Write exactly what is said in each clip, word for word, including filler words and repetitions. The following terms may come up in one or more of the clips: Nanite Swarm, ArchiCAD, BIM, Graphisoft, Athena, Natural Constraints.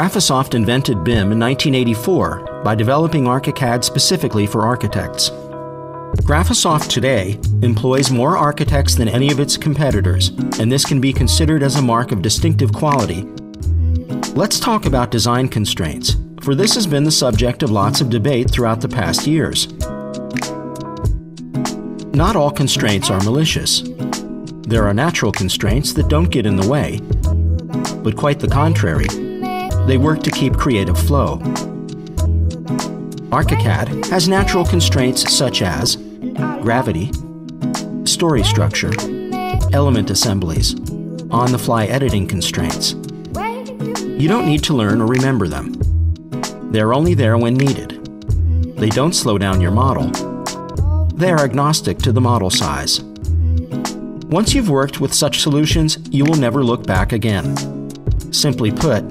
Graphisoft invented B I M in nineteen eighty-four by developing ArchiCAD specifically for architects. Graphisoft today employs more architects than any of its competitors, and this can be considered as a mark of distinctive quality. Let's talk about design constraints, for this has been the subject of lots of debate throughout the past years. Not all constraints are malicious. There are natural constraints that don't get in the way, but quite the contrary. They work to keep creative flow. ArchiCAD has natural constraints such as gravity, story structure, element assemblies, on-the-fly editing constraints. You don't need to learn or remember them. They're only there when needed. They don't slow down your model. They are agnostic to the model size. Once you've worked with such solutions, you will never look back again. Simply put,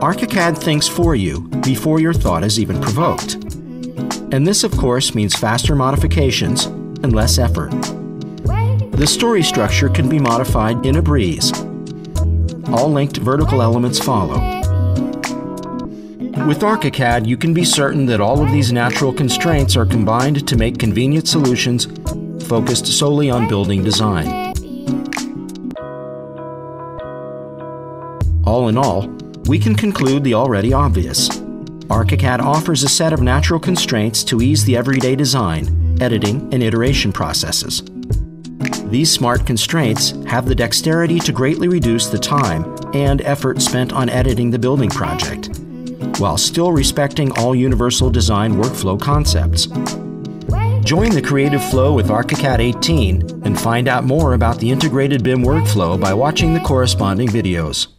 ArchiCAD thinks for you before your thought is even provoked. And this, of course, means faster modifications and less effort. The story structure can be modified in a breeze. All linked vertical elements follow. With ArchiCAD, you can be certain that all of these natural constraints are combined to make convenient solutions focused solely on building design. All in all, we can conclude the already obvious. ArchiCAD offers a set of natural constraints to ease the everyday design, editing, and iteration processes. These smart constraints have the dexterity to greatly reduce the time and effort spent on editing the building project, while still respecting all universal design workflow concepts. Join the creative flow with ArchiCAD eighteen and find out more about the integrated B I M workflow by watching the corresponding videos.